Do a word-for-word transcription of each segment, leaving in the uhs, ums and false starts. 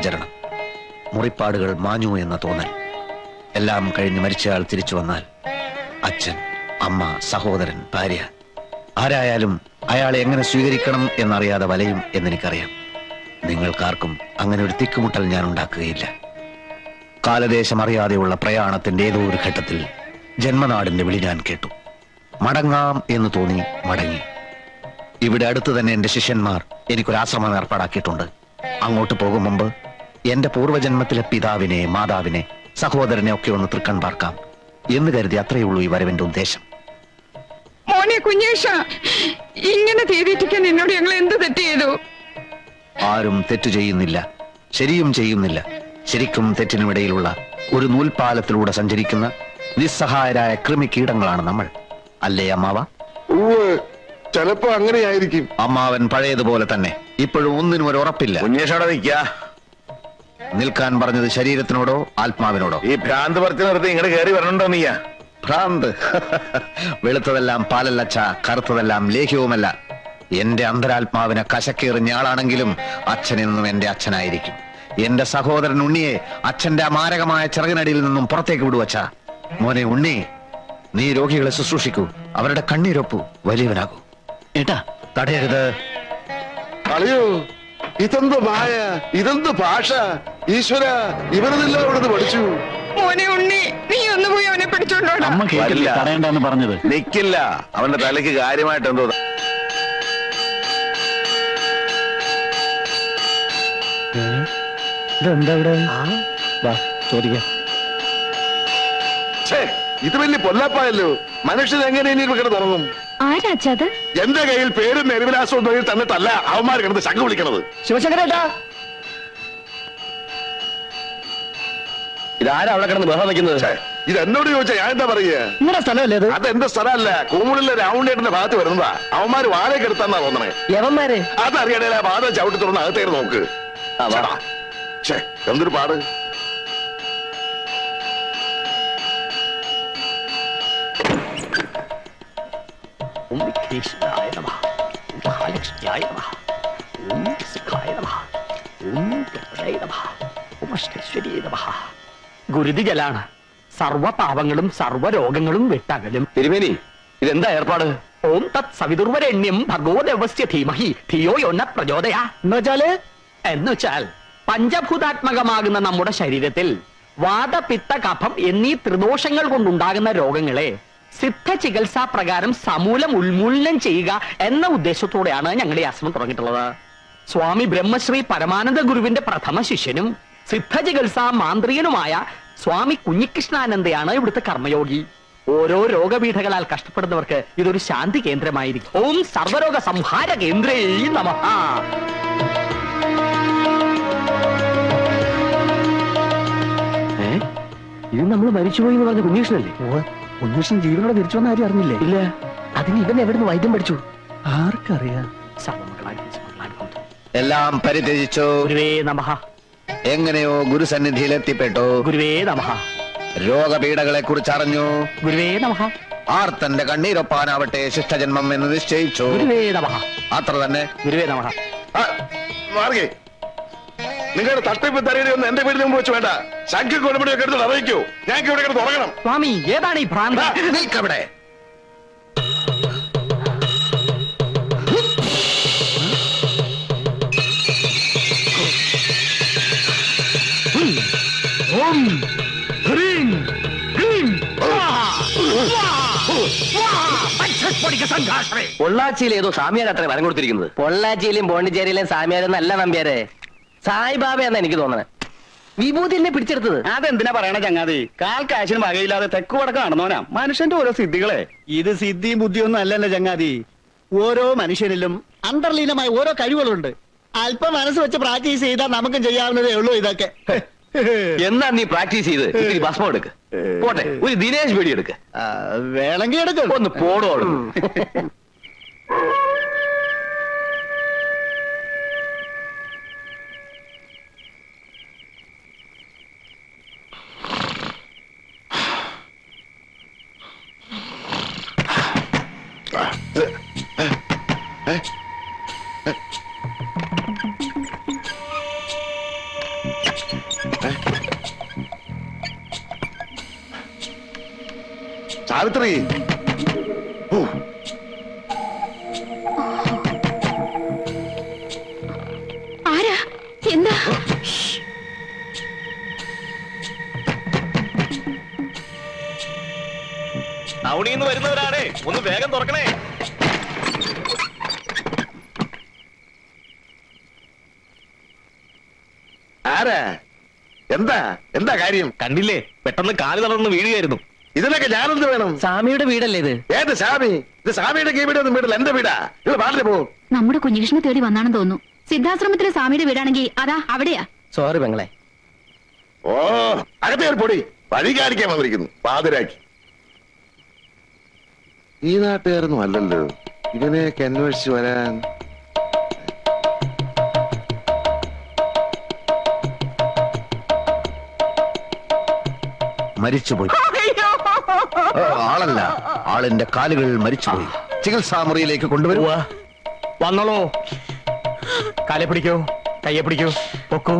ആചരണം. മുറിപ്പാടുകൾ മാഞ്ഞു എന്ന തോന്നൽ. എല്ലാം കഴിഞ്ഞ് മരിച്ചയാൾ തിരിച്ചു വന്നാൽ അച്ഛൻ, അമ്മ, സഹോദരൻ, ഭാര്യ, ആരായാലും അയാളെ എങ്ങനെ സ്വീകരിക്കണം എന്നറിയാതെ വലയും എന്നെനിക്കറിയാം. നിങ്ങൾക്കാർക്കും അങ്ങനെ ഒരു തിക്കുമുട്ടൽ ഞാൻ ഉണ്ടാക്കുകയില്ല. കാലദേശം അറിയാതെയുള്ള പ്രയാണത്തിന്റെ ഏതോ ഒരു ഘട്ടത്തിൽ ജന്മനാടിന്റെ വിളി ഞാൻ കേട്ടു. മടങ്ങാം എന്ന് തോന്നി മടങ്ങി. ഇവിടെ അടുത്ത് തന്നെ എൻ്റെ ശിഷ്യന്മാർ എനിക്കൊരാശ്രമം ഏർപ്പാടാക്കിയിട്ടുണ്ട്. അങ്ങോട്ട് പോകും മുമ്പ് എൻ്റെ പൂർവ്വജന്മത്തിലെ പിതാവിനെ, മാതാവിനെ, സഹോദരനെ ഒക്കെ ഒന്ന് തൃക്കൺ പാർക്കാം എന്ന് കരുതി അത്രയുള്ളൂ ഈ വരവിന്റെ ഉദ്ദേശം. മോനെ കുഞ്ഞേഷ, ഇങ്ങനെ തീരിട്ടിക്കാൻ എന്നോട് ഞങ്ങൾ എന്ത് തെറ്റ് ചെയ്തു? ആരും തെറ്റു ചെയ്യുന്നില്ല, ശരിയും ചെയ്യുന്നില്ല. ശരിക്കും തെറ്റിനുമിടയിലുള്ള ഒരു നൂൽപാലത്തിലൂടെ സഞ്ചരിക്കുന്ന നിസ്സഹായരായ കൃമി കീടങ്ങളാണ് നമ്മൾ, അല്ലേ അമ്മാവ? ചിലപ്പോ അങ്ങനെയായിരിക്കും. അമ്മാവൻ പഴയതുപോലെ തന്നെ, ഇപ്പോഴും ഒന്നിനും ഒരു ഉറപ്പില്ല. നിൽക്കാൻ പറഞ്ഞത് ശരീരത്തിനോടോ ആത്മാവിനോടോ? ഈ ഭ്രാന്ത് പറിച്ചു നിർത്തി ഇങ്ങോട്ട് കയറി വരണുണ്ടോ നീയാ? ഭ്രാന്ത് വെളുത്തതെല്ലാം പാലല്ലച്ച, കറുത്തതെല്ലാം ലേഹ്യവുമല്ല. എന്റെ അന്തരാത്മാവിനെ കശക്കേറിഞ്ഞ ആളാണെങ്കിലും അച്ഛനെന്നും എന്റെ അച്ഛനായിരിക്കും. എന്റെ സഹോദരൻ ഉണ്ണിയെ അച്ഛന്റെ അമാരകമായ ചിറകിനടിയിൽ നിന്നും പുറത്തേക്ക് വിടുവച്ച. മോനെ ഉണ്ണി, നീ രോഗികളെ ശുശ്രൂഷിക്കൂ, അവരുടെ കണ്ണീരൊപ്പു, വലിയവനാകൂ. ഏട്ടാ തടയരുത്. കളിയോ, ഇതെന്ത് മായ, ഇതെന്ത് ഭാഷ! ഈശ്വര, ഇവരെല്ലാം ഇവിടുന്ന് പഠിച്ചു. മോനെ ഉണ്ണി, നീ ഒന്ന് പോയി അവനെ പിടിച്ചോണ്ടോടാ. പറഞ്ഞത് നിക്കില്ല, അവന്റെ തലയ്ക്ക് കാര്യമായിട്ട് എന്തോ. ഇതെന്താ ഇവിടെ? ചോദിക്കാം. ഇത് വലിയ പൊല്ലാപ്പായല്ലോ. മനുഷ്യൻ എങ്ങനെ ഇനി ഇവിടെ തുടങ്ങും? എന്റെ കയ്യിൽ പേരും മേൽവിലാസവും തന്നിട്ടല്ല അവന്മാർ കിടന്ന് ശംഖ് വിളിക്കണത്. ശിവശങ്കരേട്ടാ, ഇതാരാ അവിടെ കിടന്ന് ബഹളം വയ്ക്കുന്നത്? ഇത് എന്നോട് ചോദിച്ചാ ഞാൻ എന്താ പറയുക? നിങ്ങളുടെ സ്ഥലമല്ലേ അത്? അതെന്റെ സ്ഥലമല്ല, കൂമുളിലെ രാവുണ്ടേട്ടന്റെ ഭാഗത്ത് വരുന്നതാ. അവന്മാര് വാഴയ്ക്ക് എടുത്താന്നാ തോന്നണേ. യവന്മാര് അതറിയണേ, ആ വാഴ ചവിട്ടി തുറന്ന് അകത്തേര് നോക്ക്. എന്തൊരു പാട്! ഗുരുതിജലാണ് സർവ പാപങ്ങളും സർവരോഗങ്ങളും വെട്ടകലും. തിരുമേനി, ഇതെന്താ ഏർപ്പാട്? ഓം തത് സവിതുർവരണ്യം ഭഗവദേവസ്യ ധീമഹി ധിയോ യോ ന പ്രചോദയാ. എന്നുവെച്ചാല് എന്നുവെച്ചാൽ പഞ്ചഭൂതാത്മകമാകുന്ന നമ്മുടെ ശരീരത്തിൽ വാതപിത്ത കഫം എന്നീ ത്രിദോഷങ്ങൾ കൊണ്ടുണ്ടാകുന്ന രോഗങ്ങളെ സിദ്ധ ചികിത്സാ പ്രകാരം സമൂലം ഉന്മൂലനം ചെയ്യുക എന്ന ഉദ്ദേശത്തോടെയാണ് ഞങ്ങൾ ഈ ആശ്രമം തുടങ്ങിയിട്ടുള്ളത്. സ്വാമി ബ്രഹ്മശ്രീ പരമാനന്ദ ഗുരുവിന്റെ പ്രഥമ ശിഷ്യനും സിദ്ധ ചികിത്സാ മാന്ത്രികനുമായ സ്വാമി കുഞ്ഞികൃഷ്ണാനന്ദയാണ് ഇവിടുത്തെ കർമ്മയോഗി. ഓരോ രോഗപീഠകളാൽ കഷ്ടപ്പെടുന്നവർക്ക് ഇതൊരു ശാന്തി കേന്ദ്രമായിരിക്കും. ഓം സർവരോഗ സംഹാര കേന്ദ്രേ നമഃ. ഇത് നമ്മൾ മരിച്ചുപോയി എന്ന് പറഞ്ഞ കുഞ്ഞികൃഷ്ണല്ലേ? ഉന്മേഷൻ ജീവനോടെ തിരിച്ചു വന്ന ആരും അറിഞ്ഞില്ലേ? ഇല്ല. അതിന് ഇവൻ എവിടുന്ന് വൈദ്യം പഠിച്ചു? ആർക്കറിയാം? എല്ലാം പരിത്യജിച്ചോ? ഗുരുവേ നമഃ. എങ്ങനെയോ ഗുരുസന്നിധിയിൽ എത്തിപ്പെട്ടോ? ഗുരുവേ നമഃ. രോഗപീഠകളെ കുറിച്ച് അറിഞ്ഞോ? ഗുരുവേ നമഃ. ആർത്തന്റെ കണ്ണീരൊപ്പാനാവട്ടെ ശിഷ്ടജന്മം എന്ന് നിശ്ചയിച്ചോ? ഗുരുവേ നമഃ. അത്ര തന്നെ, ഗുരുവേ നമഃ. നിങ്ങളുടെ തട്ടിപ്പ് തരേണ്ടി ഒന്ന് എന്റെ വീടിന് മുമ്പ് വെച്ച് വേണ്ട. ശംഖ് കൊടുപടിയൊക്കെ എടുത്ത് അറിയിക്കൂ. ഞങ്ങൾക്ക് ഇവിടെ കിടന്ന് തുടങ്ങണം. സ്വാമി, ഏതാണ് ഈ ഭ്രാന്ത? നിൽക്കവിടെ. പൊള്ളാച്ചിയിൽ ഏതോ സാമിയാരത്ര വരം കൊടുത്തിരിക്കുന്നത്. പൊള്ളാച്ചിയിലും പോണ്ടിച്ചേരിയിലും സാമിയാരെന്നല്ല നമ്പ്യാരെ, സായിബാബ എന്നാ എനിക്ക് തോന്നണേ. വിഭൂതി എന്നെ പിടിച്ചെടുത്തത്. അതെന്തിനാ പറയണ ചങ്ങാതി? കാൽക്കാശിന് വകയില്ലാതെ തെക്ക് വടക്ക് നടന്നോനാ മനുഷ്യന്റെ ഓരോ സിദ്ധികളെ. ഇത് സിദ്ധിയും ബുദ്ധിയൊന്നും അല്ലല്ലോ ചങ്ങാതി. ഓരോ മനുഷ്യനിലും അന്തർലീനമായ ഓരോ കഴിവുകളുണ്ട്. അല്പം മനസ്സ് വെച്ച് പ്രാക്ടീസ് ചെയ്താൽ നമുക്കും ചെയ്യാവുന്നതേ ഉള്ളൂ ഇതൊക്കെ. എന്നാ നീ പ്രാക്ടീസ് ചെയ്ത് ഭസ്മം എടുക്ക്. പോട്ടെ, ഒരു ദിനേശ് പേടി എടുക്ക്. വേണമെങ്കിൽ എടുക്കും. ഒന്ന് പോടോളൂ. सावित्री आरा इंदा अवड़ी वराने वेगम तुरकणे आरा कണ്ടില്ലേ പെട്ടെന്ന് കാലു തളർന്ന് വീഴുകയായിരുന്നു ഇതിനൊക്കെ ഞാനെന്ത് വേണം സ്വാമിയുടെ വീടല്ലേ ഇത് ഏത് സ്വാമി ഇത് സ്വാമിയുടെ കീബിടൊന്നും വീടല്ല എൻ്റെ വീടാ നിങ്ങൾ വാടി പോ നമ്മുടെ കുഞ്ഞികൃഷ്ണനെ തേടി വന്നാണെന്ന് തോന്നുന്നു സിദ്ധാശ്രമത്തിലെ സ്വാമിയുടെ വീടാണെങ്കിൽ അതാ അവിടെയാ സോറി ബംഗളേ ഓ അകത്തേർ പൊടി പരികാരിക്കാൻ വന്നിരിക്കുന്നു പാതിരാക്കി ഈ നാട്ടേർന്നും അല്ലല്ലോ ഇവനെയൊക്കെ അന്വേഷിച്ചു വരാൻ മരിച്ചുപോയി ആളല്ല ആളിന്റെ കാലുകൾ മരിച്ചുപോയി ചികിത്സാ മുറിയിലേക്ക് കൊണ്ടുവരുവാ വന്നോളൂ കാലെ പിടിക്കൂ കയ്യെ പിടിക്കൂ പൊക്കൂ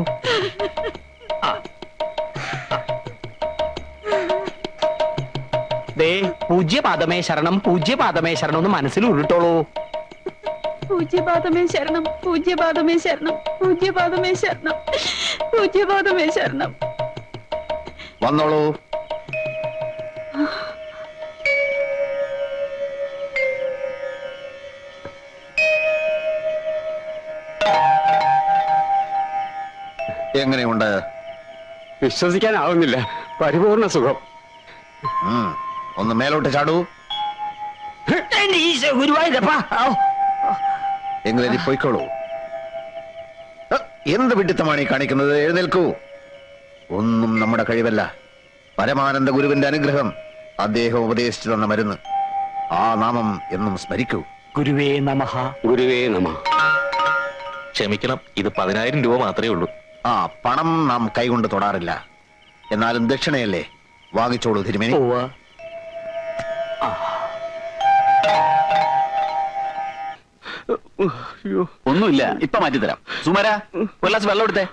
ദേ പൂജ്യപാദമേ ശരണം പൂജ്യപാദമേ ശരണം ഒന്ന് മനസ്സിൽ ഉരുട്ടോളൂ പൂജ്യപാദമേ ശരണം പൂജ്യപാദമേ ശരണം പൂജ്യപാദമേ ശരണം പൂജ്യപാദമേ ശരണം വന്നോളൂ എങ്ങനെയുണ്ട് വിശ്വസിക്കാനാവുന്നില്ല പരിപൂർണ സുഖം ഒന്ന് മേലോട്ട് ചാടൂ എങ്ങനെ പോയിക്കോളൂ എന്ത് വിഡിത്തമാണ് ഈ കാണിക്കുന്നത് എഴുന്നേൽക്കൂ ഒന്നും നമ്മുടെ കഴിവല്ല പരമാനന്ദ ഗുരുവിന്റെ അനുഗ്രഹം അദ്ദേഹം ഉപദേശിച്ചു തന്ന മരുന്ന് ആ നാമം എന്നും സ്മരിക്കൂ ഗുരുവേ നമഃ ഗുരുവേ നമഃ ക്ഷമിക്കണം ഇത് പതിനായിരം രൂപ മാത്രമേ ഉള്ളൂ ആ പണം നാം കൈകൊണ്ട് തൊടാറില്ല എന്നാലും ദക്ഷിണയല്ലേ വാങ്ങിച്ചോളൂ തിരുമേനി ഒന്നുമില്ല ഇപ്പൊ മാറ്റിത്തരാം സുമര ഒരു ഗ്ലാസ് വെള്ളം എടുത്തേ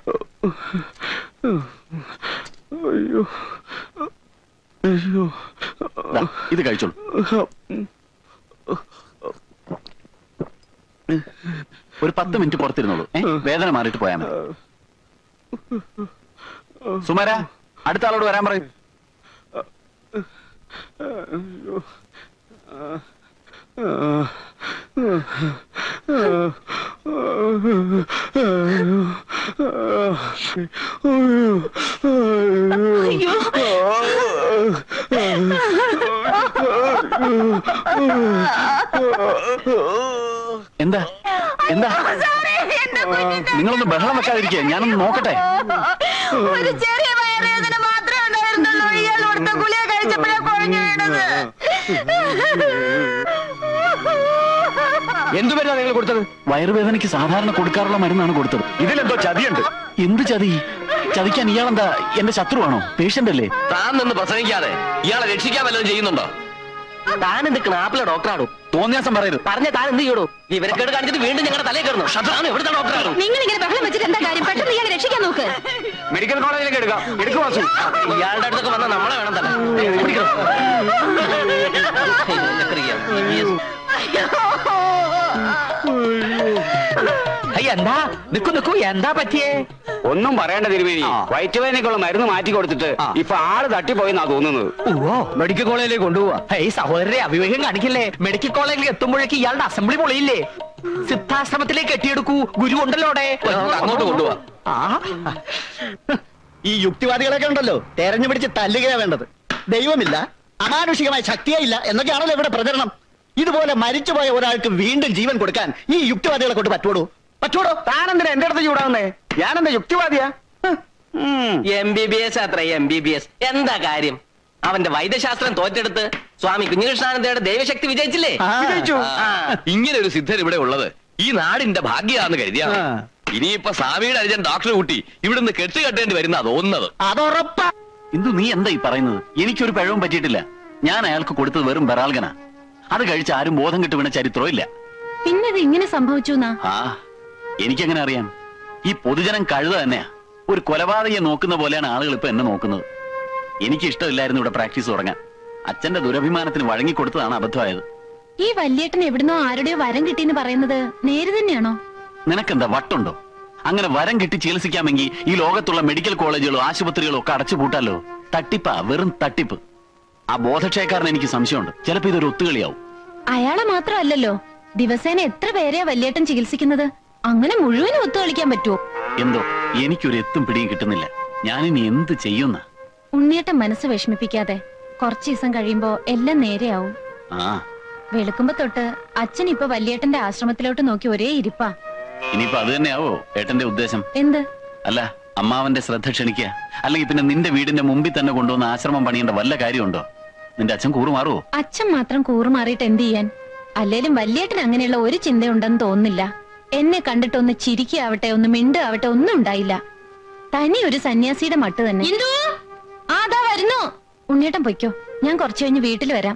ഇത് കഴിച്ചോളൂ ഒരു പത്ത് മിനിറ്റ് പുറത്തിരുന്നോളൂ വേദന മാറിയിട്ട് പോയാൽ മതി സുമര അടുത്ത ആളോട് വരാൻ പറയൂ എന്താ എന്താ നിങ്ങളൊന്ന് ബഹളം വെക്കാതിരിക്കുക ഞാനൊന്ന് നോക്കട്ടെ എന്തുപേരാ നിങ്ങൾ കൊടുത്തത് വയറുവേദനയ്ക്ക് സാധാരണ കൊടുക്കാറുള്ള മരുന്നാണ് കൊടുത്തത് ഇതിലെന്തോ ചതിയുണ്ട് എന്ത് ചതി ചതിക്കാൻ ഇയാളെന്താ എന്റെ ശത്രുവാണോ പേഷ്യന്റ് അല്ലേ താൻ നിന്ന് പ്രസംഗിക്കാതെ ഇയാളെ രക്ഷിക്കാൻ വല്ലതും ചെയ്യുന്നുണ്ടോ താൻ എന്ത് ക്ലാപ്പിലെ ഡോക്ടറാണോ തോന്നിയാസം പറയരുത് പറഞ്ഞ താൻ എന്ത് ചെയ്യൂ ഇവരെക്കേട് കാണിച്ചിട്ട് വീണ്ടും ഞങ്ങളുടെ തലയിൽ കയറുന്നു ഷതാണ് എവിടുത്തെ ഡോക്ടറാണോ നിങ്ങൾ ഇങ്ങനെ ബഹളം വെച്ചിട്ട് എന്താ കാര്യം പെട്ടെന്ന് ഇയാളെ രക്ഷിക്കാൻ നോക്ക് മെഡിക്കൽ കോളേജിലേക്ക് എടുക്കാം എടുക്കുക ഇയാളുടെ അടുത്തൊക്കെ വന്നാൽ നമ്മളെ വേണം തന്നെ എന്താ നിക്കു നിക്കൂ എന്താ പറ്റിയേ ഒന്നും പറയേണ്ട തിരുമേനി വയറ്റുവേദനയ്ക്കുള്ള മരുന്ന് മാറ്റി കൊടുത്തിട്ട് ഇപ്പൊ ആള് തട്ടിപ്പോയെന്നാ തോന്നുന്നത് ഓ മെഡിക്കൽ കോളേജിലേക്ക് കൊണ്ടുപോവാ ഈ സഹോദരനെ അഭിവേകം കാണിക്കില്ലേ മെഡിക്കൽ കോളേജിൽ എത്തുമ്പോഴേക്ക് ഇയാളുടെ അസംബ്ലി പൊളിയില്ലേ സിദ്ധാശ്രമത്തിലേക്ക് കെട്ടിയെടുക്കൂ ഗുരു ഉണ്ടല്ലോടെ അങ്ങോട്ട് കൊണ്ടുപോവാ ഈ യുക്തിവാദികളൊക്കെ ഉണ്ടല്ലോ തെരഞ്ഞു പിടിച്ച് തല്ലുകയാ വേണ്ടത് ദൈവമില്ല അമാനുഷികമായ ശക്തിയായില്ല എന്നൊക്കെയാണല്ലോ ഇവിടെ പ്രചരണം ഇതുപോലെ മരിച്ചുപോയ ഒരാൾക്ക് വീണ്ടും ജീവൻ കൊടുക്കാൻ ഈ യുക്തിവാദികളെ കൊണ്ട് പറ്റൂടോ പറ്റൂടോ താനെന്തിനാ എന്റെ അടുത്ത് ചൂടാവുന്നേ ഞാനെന്താ യുക്തിവാദിയാ എം ബി ബി എസ് അത്ര എം ബി ബി എസ് എന്താ കാര്യം അവന്റെ വൈദ്യശാസ്ത്രം തോറ്റെടുത്ത് സ്വാമി കുഞ്ഞികൃഷ്ണാനന്ദയുടെ ദൈവശക്തി വിജയിച്ചില്ലേ ഇങ്ങനെ ഒരു സിദ്ധൻ ഇവിടെ ഉള്ളത് ഈ നാടിന്റെ ഭാഗ്യാന്ന് കരുതിയാ ഇനിയിപ്പൊ സ്വാമിയുടെ അനുജൻ ഡോക്ടർ കൂട്ടി ഇവിടുന്ന് കെട്ടുകെട്ടേണ്ടി വരുന്ന തോന്നുന്നത് അതൊറപ്പാ ഇന്ദു നീ എന്താ ഈ പറയുന്നത് എനിക്കൊരു പഴവും പറ്റിയിട്ടില്ല ഞാൻ അയാൾക്ക് കൊടുത്തത് വെറും ബറാൽഗന അത് കഴിച്ച് ആരും ബോധം കെട്ടു വീണ ചരിത്രവും ഇല്ല പിന്നെ ഇത് ഇങ്ങനെ സംഭവിച്ചു ആ എനിക്കെങ്ങനെ അറിയാം ഈ പൊതുജനം കഴുത തന്നെയാ ഒരു കൊലപാതകയെ നോക്കുന്ന പോലെയാണ് ആളുകൾ ഇപ്പൊ എന്നെ നോക്കുന്നത് എനിക്ക് ഇഷ്ടമില്ലായിരുന്നു ഇവിടെ പ്രാക്ടീസ് തുടങ്ങാൻ അച്ഛന്റെ ദുരഭിമാനത്തിന് വഴങ്ങിക്കൊടുത്തതാണ് അബദ്ധമായത്. ഈ വല്യേട്ടൻ എവിടുന്നോ ആരുടെയോ വരം കിട്ടിയെന്ന് പറയുന്നത് നേര് തന്നെയാണോ? നിനക്കെന്താ വട്ടുണ്ടോ? അങ്ങനെ വരം കിട്ടി ചികിത്സിക്കാമെങ്കിൽ ഈ ലോകത്തുള്ള മെഡിക്കൽ കോളേജുകളും ആശുപത്രികളും ഒക്കെ അടച്ചുപൂട്ടാലോ. തട്ടിപ്പാ, വെറും തട്ടിപ്പ്. ആ ബോധക്ഷയക്കാരന് എനിക്ക് സംശയമുണ്ട്, ചിലപ്പോ ഇതൊരു ഒത്തുകളിയാവും. അയാളെ മാത്രമല്ലല്ലോ, ദിവസേന എത്ര പേരെയാ വല്യേട്ടൻ ചികിത്സിക്കുന്നത്. അങ്ങനെ മുഴുവനും ഒത്തുകളിക്കാൻ പറ്റുമോ? എന്തോ എനിക്കൊരു എത്തും പിടിയും കിട്ടുന്നില്ല. ഞാനിനി എന്ത് ചെയ്യുന്ന? ഉണ്ണിയേട്ടൻ മനസ്സ് വിഷമിപ്പിക്കാതെ, കുറച്ചു ദിവസം കഴിയുമ്പോ എല്ലാം നേരെയാവും. വെളുക്കുമ്പോ തൊട്ട് അച്ഛൻ ഇപ്പൊ വല്യേട്ടന്റെ ആശ്രമത്തിലോട്ട് നോക്കി ഒരേ ഇരിപ്പാ. ഇനിയിപ്പോ അത് തന്നെയാവോ ഏട്ടന്റെ ഉദ്ദേശം? എന്ത്? അല്ല, അമ്മാവന്റെ ശ്രദ്ധ ക്ഷണിക്കുക. അല്ലെങ്കിൽ പിന്നെ നിന്റെ വീടിന്റെ മുമ്പിൽ തന്നെ കൊണ്ടുവന്ന് ആശ്രമം പണിയേണ്ട വല്ല കാര്യമുണ്ടോ? നിന്റെ അച്ഛൻ കൂറുമാറുവോ? അച്ഛൻ മാത്രം കൂറുമാറിയിട്ട് എന്ത് ചെയ്യാൻ? അല്ലേലും വല്യേട്ടന് അങ്ങനെയുള്ള ഒരു ചിന്തയുണ്ടെന്ന് തോന്നുന്നില്ല. എന്നെ കണ്ടിട്ട് ഒന്ന് ചിരിക്കാവട്ടെ, ഒന്ന് മിണ്ട ആവട്ടെ, ഒന്നും ഉണ്ടായില്ല. തനി ഒരു സന്യാസിയുടെ മട്ട് തന്നെ. ഉണ്ണിയേട്ടൻ പൊയ്ക്കോ, ഞാൻ കുറച്ചു കഴിഞ്ഞ് വീട്ടിൽ വരാം.